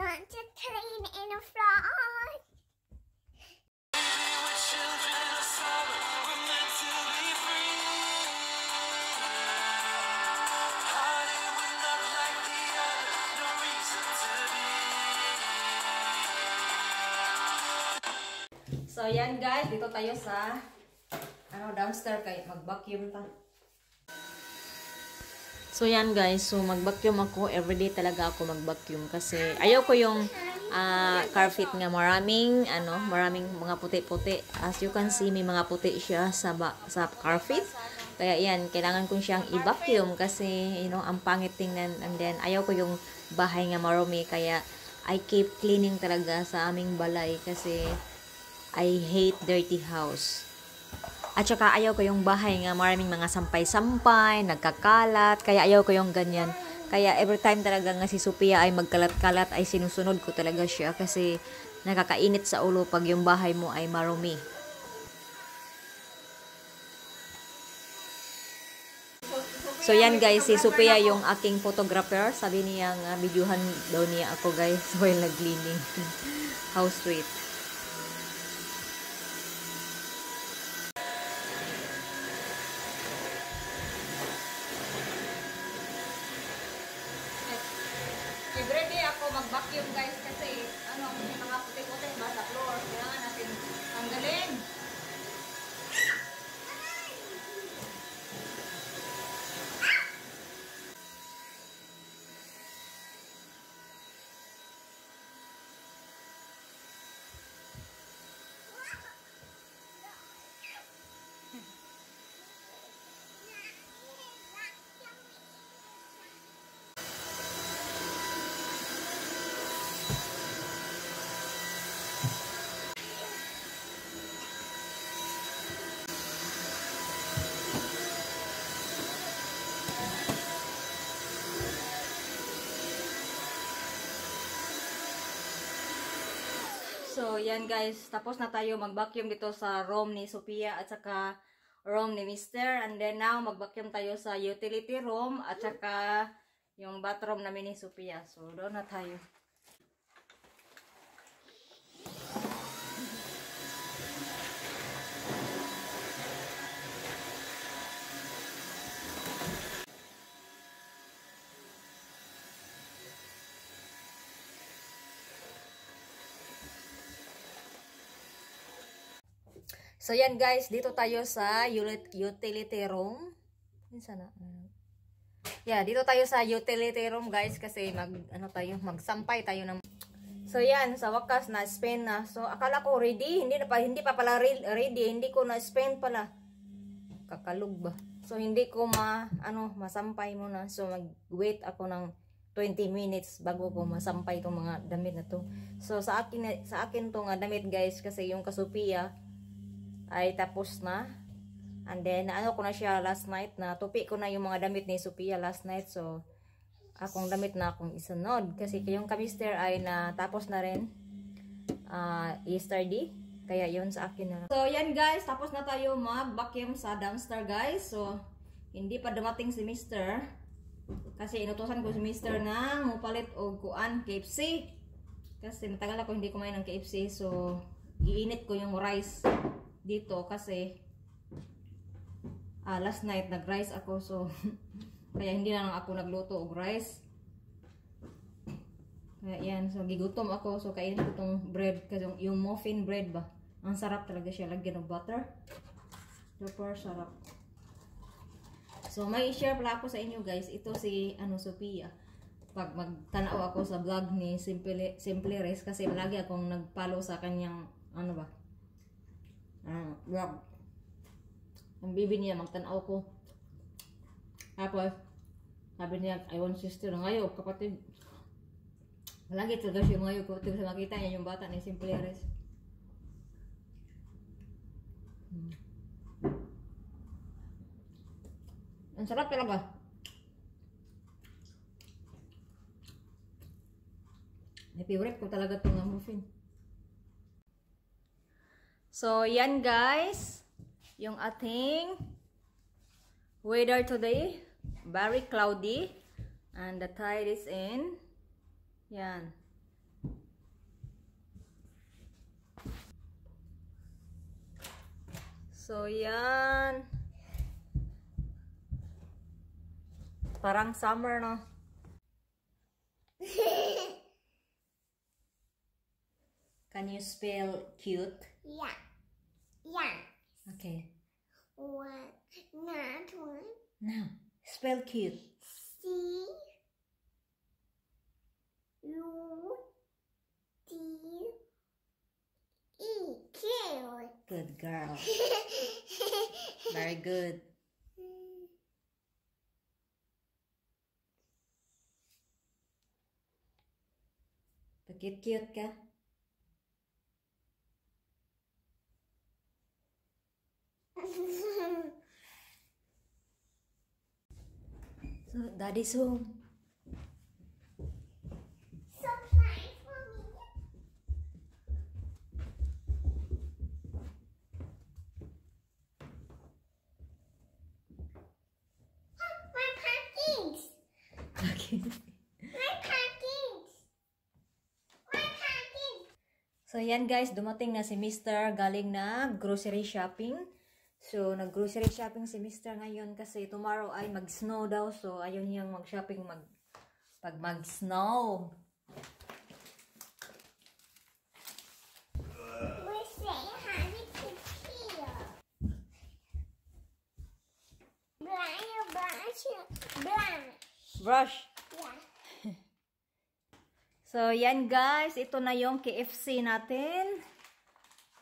want to clean in a frog. So, yan guys, dito tayo sa dumpster kay mag-vacuum ta. So, yan guys, so mag-vacuum ako, everyday talaga ako mag-vacuum kasi ayaw ko yung carpet nga maraming maraming mga puti-puti. As you can see, may mga puti siya sa carpet. Kaya yan, kailangan ko siyang i-vacuum kasi ang pangit tingnan, and then ayaw ko yung bahay nga marumi kaya I keep cleaning talaga sa aming balay kasi I hate dirty house. At saka ayaw ko yung bahay nga maraming mga sampay-sampay, nagkakalat, kaya ayaw ko yung ganyan. Kaya every time talaga nga si Sophia ay magkalat-kalat ay sinusunod ko talaga siya kasi nakakainit sa ulo pag yung bahay mo ay marumi. So yan guys, si Sophia yung aking photographer. Sabi niya nga videohan daw niya ako guys while nag-cleaning house street. Everyday ako mag-vacuum guys kasi may mga puti-puti ba sa floor. Kailangan natin tanggalin. So, yan guys, tapos na tayo mag-vacuum dito sa room ni Sophia at saka room ni Mister. And then now, mag-vacuum tayo sa utility room at saka yung bathroom namin ni Sophia. So, doon na tayo. So, yan guys, dito tayo sa utility room. Yeah, dito tayo sa utility room guys kasi magsampay tayo ng... So, yan, sa wakas na-spend na. So, akala ko ready, hindi pa pala ready, hindi ko na-spend pala. Kakalug ba? So, hindi ko masampay muna. So, mag-wait ako ng 20 minutes bago ko masampay itong mga damit na to. So, sa akin to nga damit guys kasi yung kasupia ay tapos na. And then, ko na siya last night. Natupi ko na yung mga damit ni Sophia last night. So, akong damit na akong isunod. Kasi yung kamister ay natapos na rin yesterday. Kaya yun sa akin na. So, yan guys. Tapos na tayo mag-vacuum sa dumpster guys. So, hindi pa dumating si Mister. Kasi inutosan ko si Mister na mupalit o kuan KFC. Kasi matagal ako hindi kumain ng KFC. So, iinit ko yung rice dito kasi last night nag-rice ako so kaya hindi na lang ako nagluto og rice. Kaya yan, so gigutom ako so kainin ko tong bread kasi yung muffin bread ba. Ang sarap talaga siya lagyan ng butter. Super sarap. So may share pala ako sa inyo guys. Ito si Sophia. Pag magtanaw ako sa vlog ni Simple Rice kasi lagi akong nag-follow sa kanyang vlog. Ang bibi niya magtanaw ko. Tapos sabi niya, I want sister ngayon kapatid. Lagi talaga siya ngayon kapatid sa makita niya yung bata ni Simple Rice. Ang sarap talaga. Favorite ko talaga itong muffin. So, yan guys, yung ating weather today, very cloudy, and the tide is in, yan, So yan, parang summer, no? Can you spell cute? Yeah. Yeah. Okay. One, not one. No. Spell cute. C U T E. Cute. Good girl. Very good. Cute-cute ka? So, Daddy's home. Surprise for me. My pumpkins. Okay. So, yan guys, dumating na si Mr. galing na grocery shopping. So, nag-grocery shopping si Mr. ngayon kasi tomorrow ay mag-snow daw. So, ayun niyang mag-shopping pag mag-snow. Brush. Yeah. So, yan guys. Ito na yung KFC natin.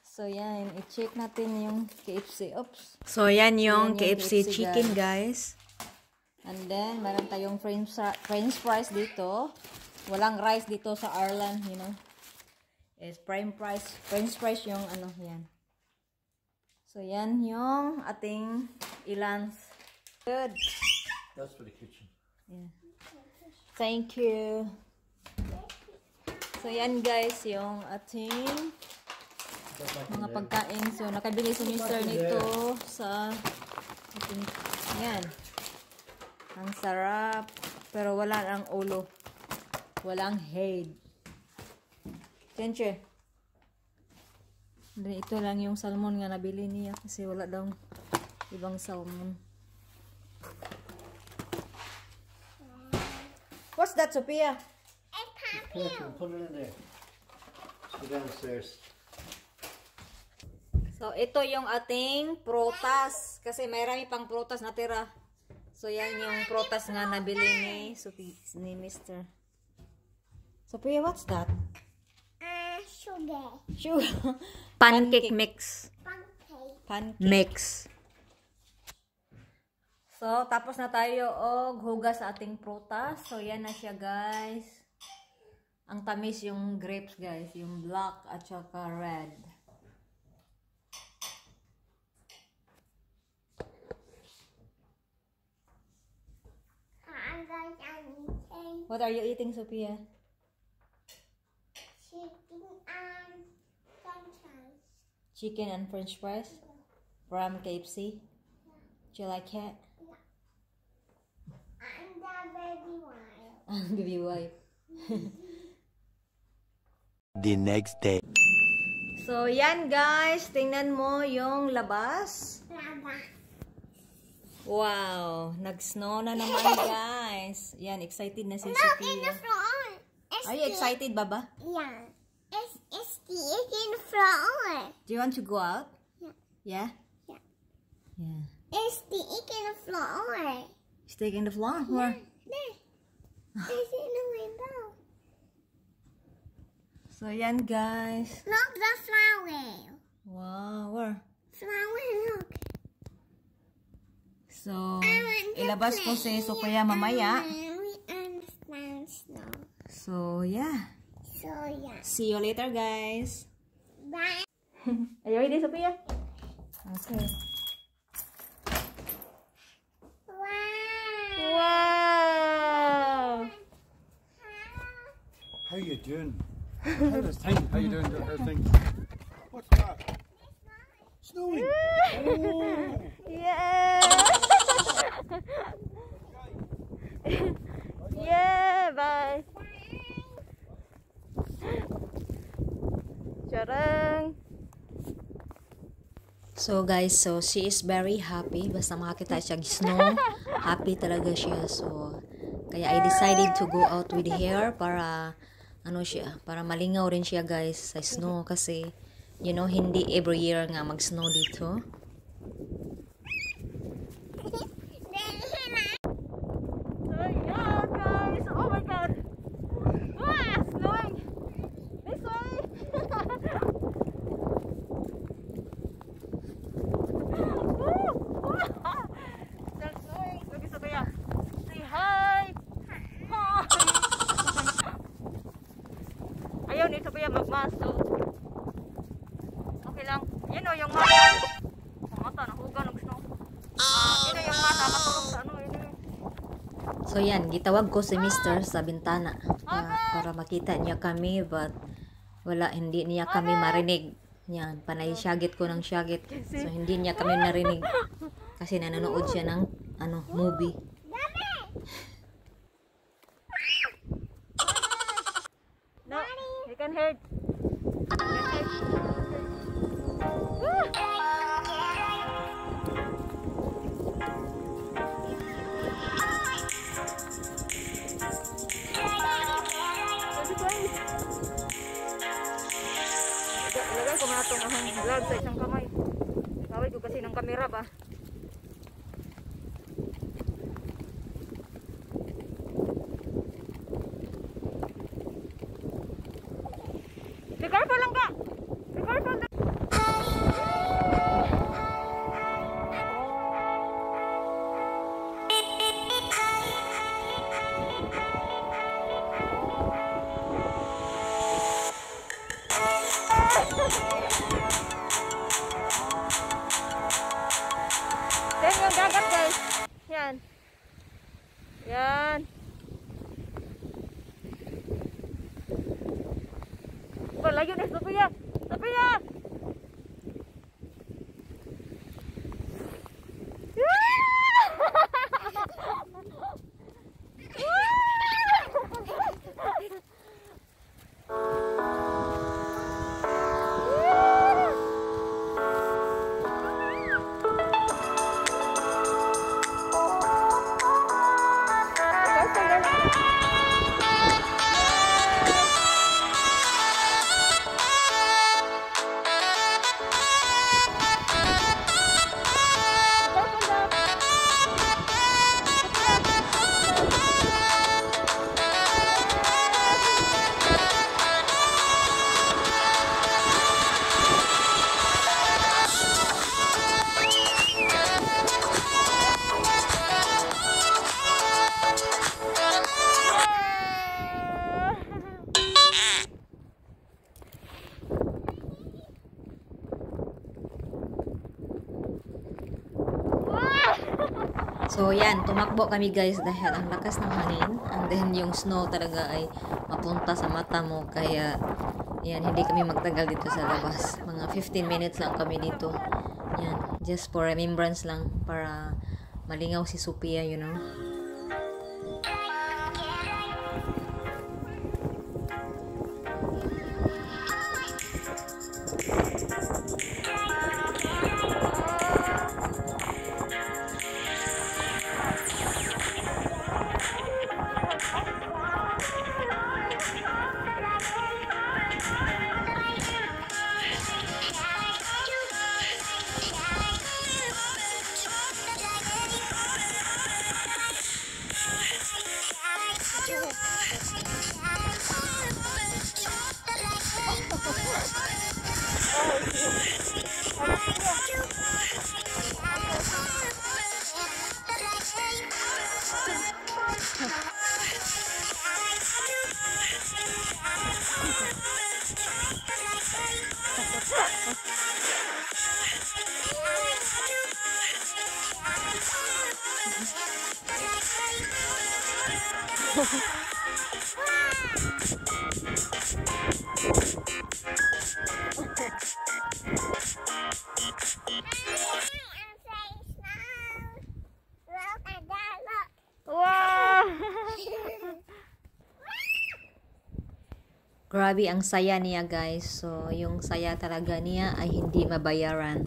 So, yan. I-check natin yung KFC. Oops. So, yan yung KFC chicken guys. And then, meron tayong french fries dito. Walang rice dito sa Ireland, you know. It's french fries yung ano, yan. So, yan yung ating i-lunch. Good. That's for the kitchen. Yeah. Thank you. So, yan guys, yung ating mga pagkain. So, nakabili si Mr. nito sa ating, yan. Ang sarap. Pero wala ang ulo. Walang head. Tenche. Ito lang yung salmon nga nabili niya kasi wala daw ibang salmon. What's that, Sophia? Put it in there. Go downstairs. So, ito yung ating prutas. Kasi marami pang prutas natira. So, yan yung prutas nga nabili ni Mr. Sophia, what's that? Sugar. Pancake mix. Pancake mix. So, tapos na tayo hugas sa ating prutas. So, yan na siya guys. Ang tamis yung grapes guys, yung black at saka red. What are you eating, Sophia? Chicken and French fries from KFC. Do you like it? No. I'm the baby wife. The next day. So, yan guys. Tingnan mo yung labas. Wow. Nag-snow na naman guys. Yan. Excited na si Sophia. Look in the floor. Are you excited, Baba? Yeah. It's in the floor. Do you want to go out? Yeah. Yeah? Yeah. It's stick in the floor. Stick in the floor? Where? There. It's in the window. So, yan guys. Look, the flower. Wow, where? Flower, look. So, ilabas ko si Sophia mamaya. So, yeah. See you later, guys. Bye. Are you ready, Sophia? Okay. Wow. Wow. How you doing? How you doing? What's that? Snowing. Oh. Yeah. Yeah. Bye. Charang. So guys, so she is very happy. Basta makakita siya gisno, happy talaga siya. So kaya I decided to go out with her para ano siya, para malingaw rin siya guys sa snow kasi you know hindi every year nga mag-snow dito. Magmaso. Okay lang. Yan o yung mata. Mata, nahugan ang snow. Yan o yung mata. Matulog sa ano. So yan, gitawag ko si Mr. sa bintana para makita niya kami but wala, hindi niya kami marinig. Yan, panay syagit ko ng syagit. So hindi niya kami narinig kasi nanonood siya ng ano, movie. Can hurt. Ilagay ko muna itong vlog sa isang kamay. Kawit ko kasi ng kamera ba? Yan. Layo na, Sophia. Sophia. So yan, tumakbo kami guys dahil ang lakas ng hangin and then yung snow talaga ay mapunta sa mata mo kaya yan, hindi kami magtagal dito sa labas, mga 15 minutes lang kami dito yan, just for remembrance lang para malingaw si Sophia, you know. Grabe ang saya niya guys. So yung saya talaga niya ay hindi mabayaran.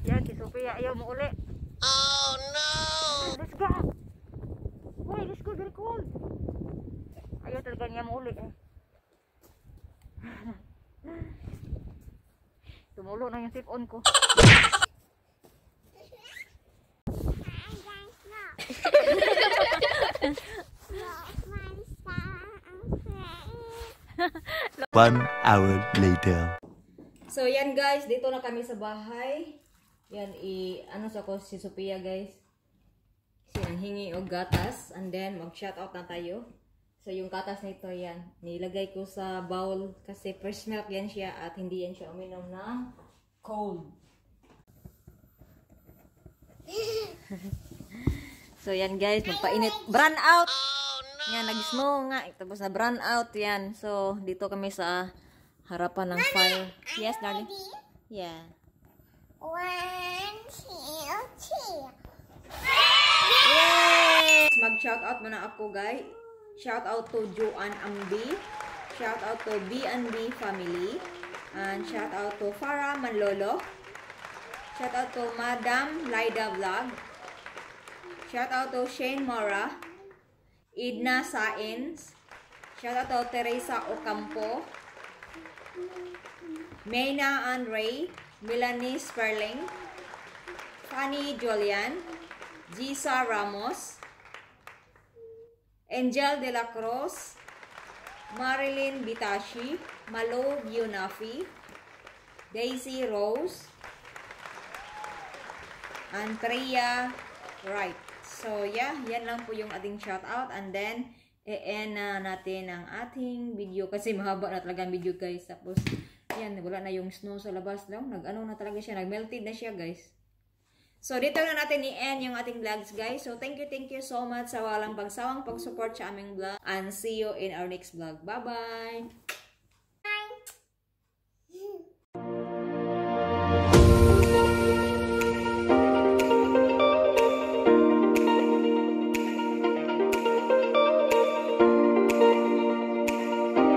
Ya, kisupi ya, ayo mau ulek. Oh no. Let's go. Woi, let's go, very cool. Ayo terganya mau ulek. Tumulo na yung tip on ko. One hour later. So yan guys, dito na kami sa bahay. Yan ano sa ko si Sophia guys. Yan hingi og gatas and then mag-shoutout na tayo. So yung gatas nito yan, nilagay ko sa bowl kasi fresh milk yan siya at hindi yan siya uminom ng cold. So yan guys, magpainit. Brown out. Yan, nag-snow nga. Tapos na brown out yan. So, dito kami sa harapan ng fire. Yes, darling? Yeah. 1, 2, 3. Yes! Mag-shoutout muna ako, guys. Shoutout to Joanne Ambi. Shoutout to B&B family. And shoutout to Farah Manlolo. Shoutout to Madam Laida Vlog. Shoutout to Shane Mora. Idna Sains. Shoutout to Teresa Ocampo, Mayna Andre, Melanie Sperling, Fanny Julian, Gisa Ramos, Angel De La Cruz, Marilyn Bitashi, Malo Yunafi, Daisy Rose, Andrea Wright. So, yeah, yan lang po yung ating shoutout. And then, e-end na natin ang ating video. Kasi mahaba na talaga ang video, guys. Tapos, yan, wala na yung snow sa labas lang. Nag-ano na talaga siya. Nag-melted na siya, guys. So, dito na natin i-end yung ating vlogs, guys. So, thank you so much sa walang pagsawang pag-support sa aming vlog. And see you in our next vlog. Bye-bye!